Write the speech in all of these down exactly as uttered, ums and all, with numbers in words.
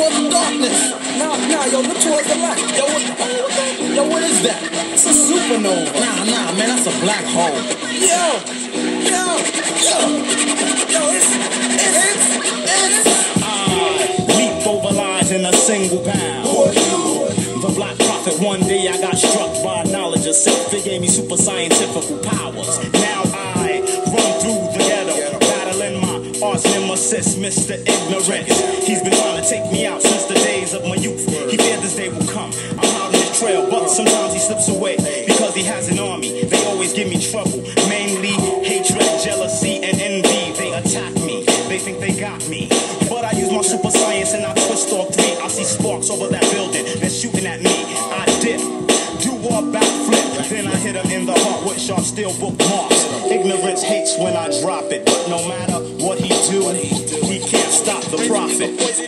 towards the darkness. Now, now, yo, look towards the light. Yo, what, yo, what is that? It's a supernova. Nah, nah, man, that's a black hole. Yo, yo, yo, yo, it's, it's, it's. I leap over lies in a single bound. Who are you? The black prophet. One day I got struck by knowledge of self. They gave me super scientific powers. Now I run through the ghetto, battling my arch nemesis, Mister Ignorance. He's been trying to take me out since the days of my youth. He feared this day will come. I'm out on his trail, but sometimes he slips away because he has an army. They always give me trouble, mainly hatred, jealousy, and envy. They attack me. They think they got me, but I use my super science and I twist all three. I see sparks over that building. They're shooting at me. I dip, do a backflip, then I hit him in the heart with sharp steel bookmarks. Ignorance hates when I drop it, but no matter what he do, he can't stop the prophet. Ignorance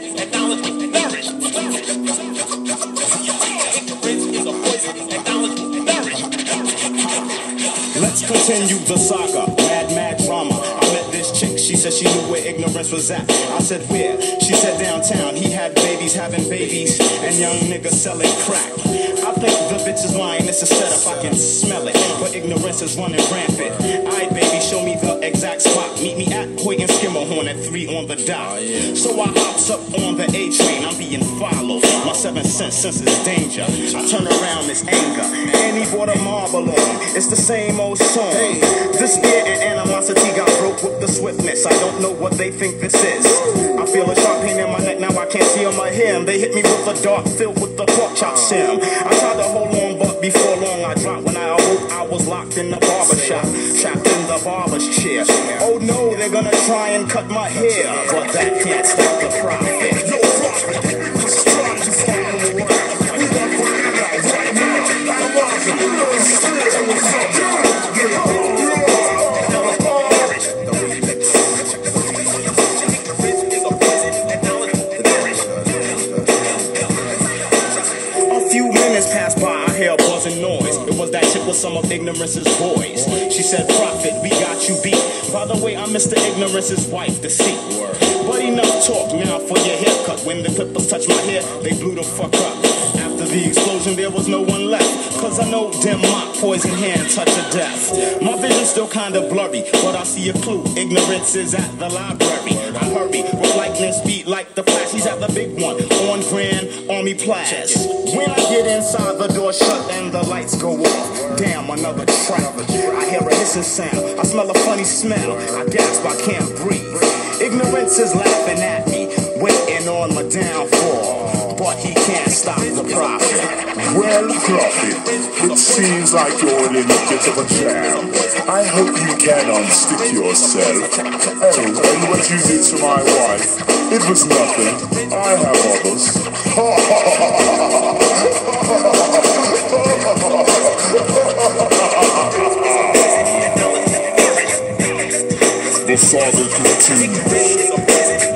is a poison. Acknowledge, nourish. Ignorance is a poison. Acknowledge, nourish. Let's continue the saga. Mad, mad drama. I met this chick. She said she knew where ignorance was at. I said where? She said downtown. He had babies having babies and young niggas selling crack. I think the bitch is lying, it's a setup, I can smell it. But ignorance is running rampant. Aight, baby, show me the exact spot. Meet me at Hoyt and Skimmerhorn at three on the dot. So I hops up on the A train, I'm being followed. My seventh sense senses danger. I turn around, it's anger. And he brought a marble on, it's the same old song. This fear and animosity got broke with the swiftness. I don't know what they think this is. I feel a sharp pain in my neck, now I can't see on my hem. They hit me with a dart filled with the pork chop sim. I tried to hold on, but before long I dropped. When I awoke, I was locked in the barbershop, trapped in the barber's chair. Oh no, they're gonna try and cut my hair, but that can't stop the prophet. No prophet, the strongest man in the world. We got what we got right now. I want to be the spirit of the sun. Some of ignorance's boys. She said, prophet, we got you beat. By the way, I'm Mister Ignorance's wife, the seat. But enough talk now for your haircut. When the clippers touched my hair, they blew the fuck up. After the explosion, there was no one left. Cause I know them mock poison hand touch of death. My vision's still kinda blurry, but I see a clue. Ignorance is at the library. I hurry with lightning speed like the flash. He's at the big one on Grand Army Plaza. When I get inside, the door shut and the lights go off. Damn, another trap. I hear a hissing sound. I smell a funny smell. I gasp, I can't breathe. Ignorance is laughing at me, waiting on my downfall. But he can't stop the prophet. Well, prophet, it seems like you're in a bit of a jam. I hope you can unstick yourself. Oh, and what you did to my wife, it was nothing. I have others. Ha ha ha ha ha. The saga continues.